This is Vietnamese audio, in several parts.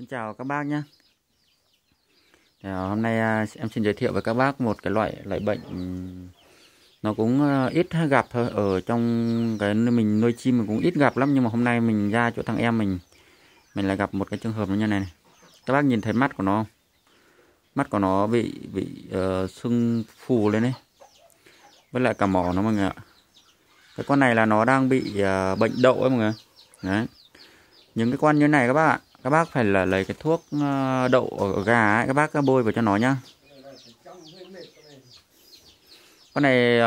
Xin chào các bác nhé. Hôm nay em xin giới thiệu với các bác một cái loại bệnh nó cũng ít gặp thôi, ở trong cái mình nuôi chim mình cũng ít gặp lắm, nhưng mà hôm nay mình ra chỗ thằng em mình lại gặp một cái trường hợp như này này. Các bác nhìn thấy mắt của nó không? Mắt của nó bị sưng phù lên đấy, với lại cả mỏ nó mọi người ạ. Cái con này là nó đang bị bệnh đậu ấy mọi người. Đấy. Những cái con như này các bác ạ, các bác phải là lấy cái thuốc đậu ở gà ấy, các bác bôi vào cho nó nhá. Con này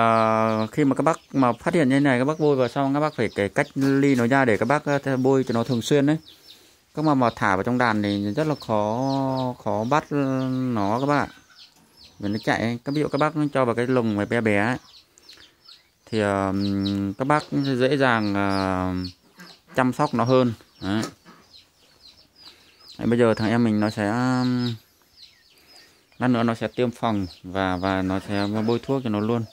khi mà các bác mà phát hiện như này, các bác bôi vào xong các bác phải cách ly nó ra để các bác bôi cho nó thường xuyên đấy. Các mà thả vào trong đàn thì rất là khó bắt nó các bác ạ. Vì nó chạy, các ví dụ các bác cho vào cái lồng mà bé bé ấy, thì các bác dễ dàng chăm sóc nó hơn. Đấy. Bây giờ thằng em mình nó sẽ lát nữa nó sẽ tiêm phòng và nó sẽ bôi thuốc cho nó luôn.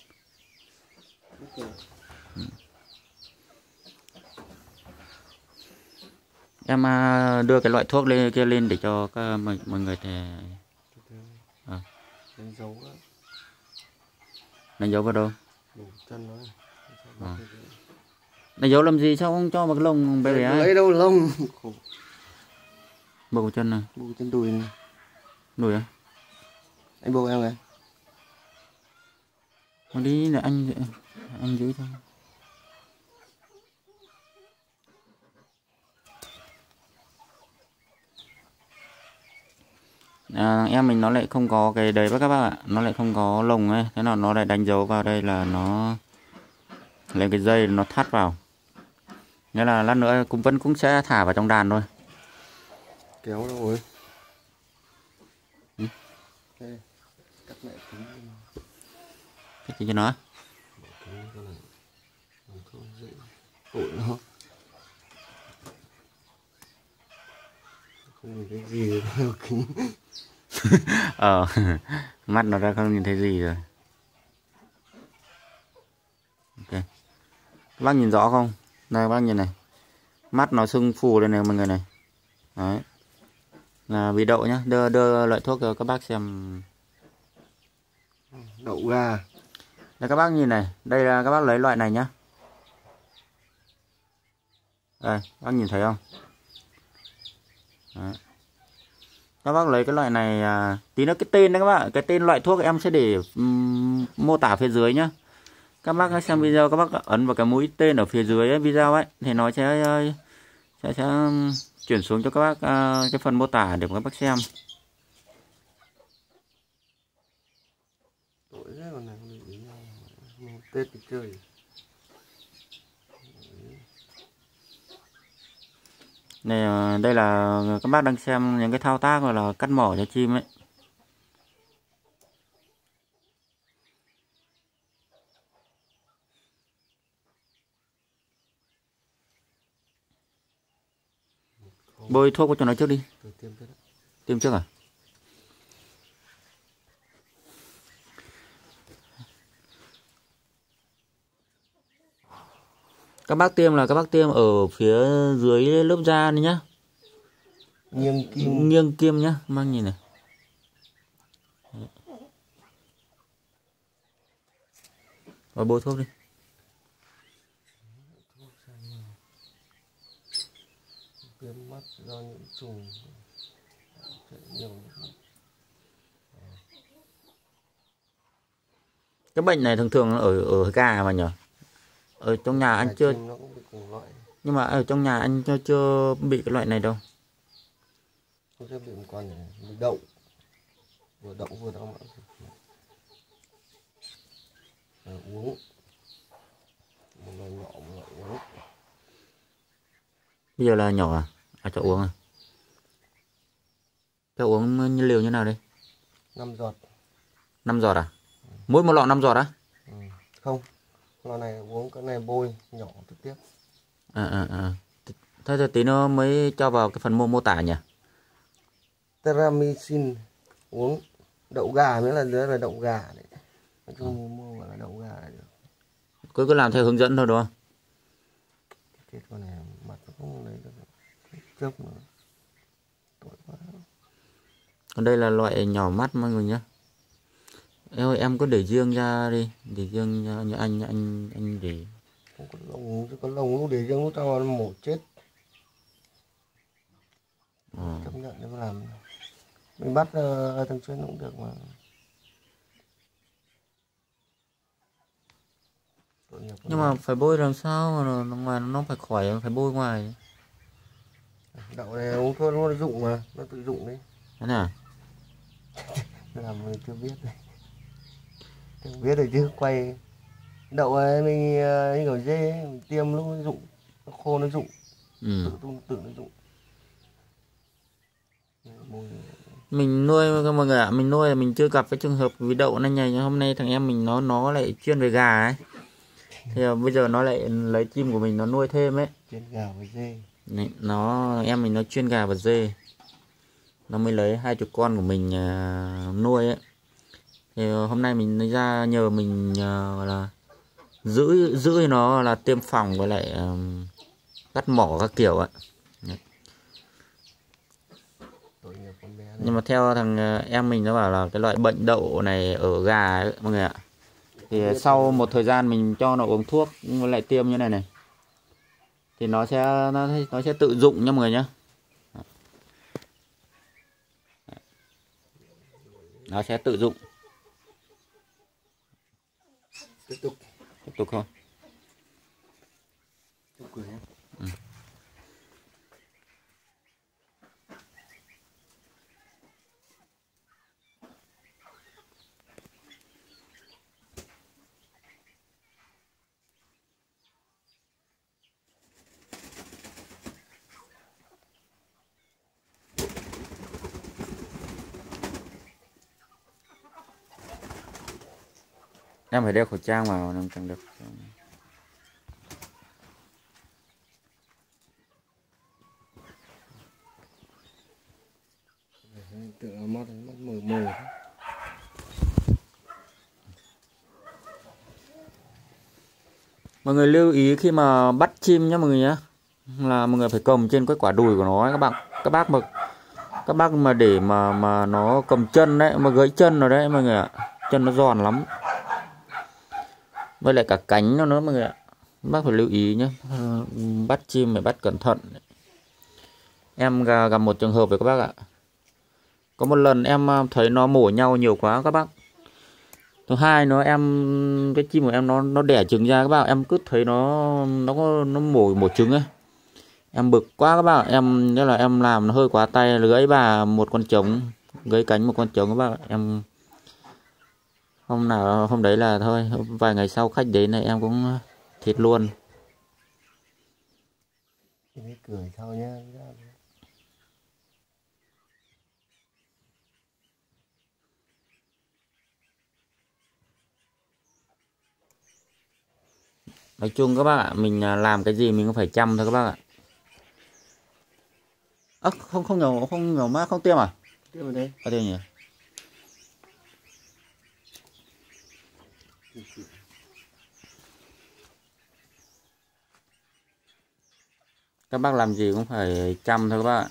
Em đưa cái loại thuốc kia lên để cho các mọi người để đánh dấu vào đâu? Đánh dấu làm gì, sao không cho vào cái lông bé bé? Lấy đâu lông? Bầu chân này, bầu chân đùi này, đùi á? Anh bầu em này. Còn đi là anh giữ thôi. Em mình nó lại không có cái đấy các bác ạ, nó lại không có lồng ấy, thế là nó lại đánh dấu vào đây là nó lấy cái dây nó thắt vào. Nghĩa là lát nữa cũng sẽ thả vào trong đàn thôi. Kéo đâu rồi? Đây, cắt mẹ kính. Cắt kính cho nó. Tội nó. Không nhìn thấy gì rồi. Mắt nó ra không nhìn thấy gì rồi. Ok. Các bác nhìn rõ không? Đây các bác nhìn này. Mắt nó sưng phù lên này mọi người này. Đấy. Là vì đậu nhá, đưa loại thuốc cho các bác xem. Đậu gà. Đây các bác nhìn này, đây là các bác lấy loại này nhá. Đây, các bác nhìn thấy không? Đấy. Các bác lấy cái loại này, tí nữa cái tên đấy các bác, cái tên loại thuốc em sẽ để mô tả phía dưới nhá. Các bác xem video các bác ấn vào cái mũi tên ở phía dưới ấy, video ấy thì nó sẽ chuyển xuống cho các bác cái phần mô tả để các bác xem. Này, đây là các bác đang xem những cái thao tác gọi là cắt mỏ cho chim ấy. Bôi thuốc cho nó trước đi. Tiêm trước à? Các bác tiêm là các bác tiêm ở phía dưới lớp da này nhá. Nghiêng kim nhá, mang nhìn này. Rồi bôi thuốc đi. Tiêm mắt do nhiễm trùng nhiều. Cái bệnh này thường thường ở gà mà nhỉ? Ở trong nhà anh chưa, nhưng mà ở trong nhà anh chưa bị cái loại này đâu. Tôi chưa bị một con này, bị đậu. Vừa đậu mà uống. Một loại nhỏ, một loại uống. Bây giờ là nhỏ à? À cho uống à? Cho uống như liều như nào đây? 5 giọt. 5 giọt à? Mỗi một lọ 5 giọt á? À? Ừ. Không. Lọ này uống, cái này bôi nhỏ trực tiếp. Thôi tí nó mới cho vào cái phần mô tả nhỉ? Tetracycline uống đậu gà, nghĩa là đậu gà đấy. Nói chung mua gọi là đậu gà là được. Cứ làm theo hướng dẫn thôi đúng không? Cái con này mặt nó không lấy được. Chớp nữa. Tội quá. Còn đây là loại nhỏ mắt mọi người nhé. Em ơi, em cứ để riêng ra đi, để riêng như anh để. Con lông để riêng lúc tao mổ chết. Chấp nhận để làm. Mình bắt thằng chuyên cũng được mà. Nhưng mà phải bôi làm sao mà ngoài nó phải khỏi, phải bôi ngoài. Đậu này uống thôi nó dụng mà, nó tự dụng đấy. Thế nào? Làm mình chưa biết này. Chẳng biết rồi chứ, quay. Đậu ấy mình như kiểu dê ấy, mình tiêm lúc nó dụng, nó khô nó dụng. Tự nó dụng. Mình nuôi mọi người ạ, mình nuôi là mình chưa gặp cái trường hợp với đậu này nhỉ. Hôm nay thằng em mình nó lại chuyên về gà ấy. Thì bây giờ nó lại lấy chim của mình nó nuôi thêm ấy. Chuyên gà và dê. Nó em mình nó chuyên gà và dê. Nó mới lấy 20 con của mình nuôi ấy. Thì hôm nay mình ra nhờ mình là giữ nó là tiêm phòng với lại cắt mỏ các kiểu ạ. Nhưng mà theo thằng em mình nó bảo là cái loại bệnh đậu này ở gà ấy, mọi người ạ. Thì sau một thời gian mình cho nó uống thuốc lại tiêm như này này. Thì nó sẽ tự dụng nha mọi người nhé. Nó sẽ tự dụng. Tiếp tục không? Em phải đeo khẩu trang vào nó chẳng được. Tự mắt mờ mờ. Mọi người lưu ý khi mà bắt chim nhá mọi người nhá. Là mọi người phải cầm trên cái quả đùi của nó ấy, các bạn. Các bác mà để mà nó cầm chân đấy, mà gãy chân rồi đấy mọi người ạ. Chân nó giòn lắm. Với lại cả cánh nó nữa mọi người ạ. Bác phải lưu ý nhé. Bắt chim phải bắt cẩn thận. Em gặp một trường hợp với các bác ạ. Có một lần em thấy nó mổ nhau nhiều quá các bác. Thứ hai nó cái chim của em nó đẻ trứng ra các bác. Em cứ thấy nó mổ trứng ấy. Em bực quá các bác. Em nghĩa là em làm nó hơi quá tay, gãy bà một con trống, gãy cánh một con trống các bác. Em hôm đấy là thôi, vài ngày sau khách đến này em cũng thịt luôn. Cười sau nhá. Nói chung các bác ạ, mình làm cái gì mình cũng phải chăm thôi các bác ạ. À, không nhỏ má không tiêm à? Tiêm ở đây. Ở đây nhỉ? Các bác làm gì cũng phải chăm thôi các bác ạ.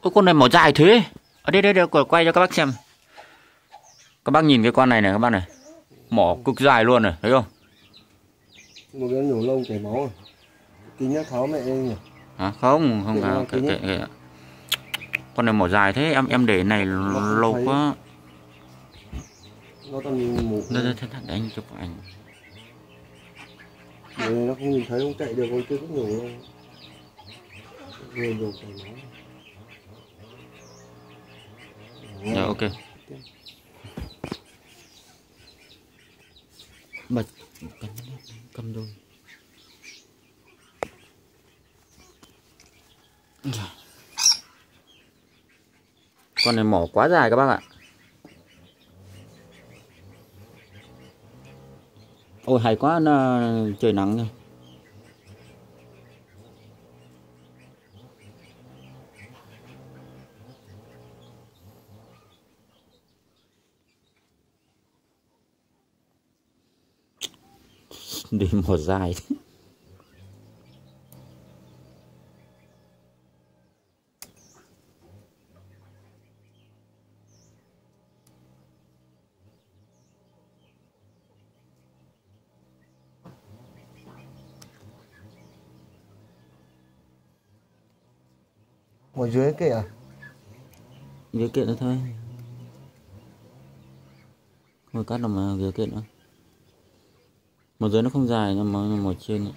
Ôi con này mỏ dài thế. Ở đây đây quay cho các bác xem. Các bác nhìn cái con này này các bác này. Mỏ cực dài luôn này, thấy không? Một cái nhổ lông chảy máu rồi. Kính nó khó mẹ nhỉ? À, không à, kệ. Con này mỏ dài thế, em để này lâu quá. Nó toàn nhìn mổ. Để anh chụp ảnh. Nó không nhìn thấy, không chạy được, con kia cũng nhổ lông. Vừa nhổ chảy máu. Dạ, ok. Bật cầm đôi. Con này mỏ quá dài các bác ạ. Ôi hay quá, trời nắng rồi. đi một dài. Ở dưới kìa, dưới kiện nữa thôi, ngồi cắt là mà dưới kiện nữa. Một dưới nó không dài nhưng mà một trên.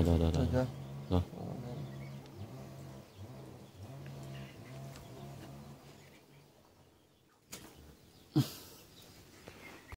Rồi.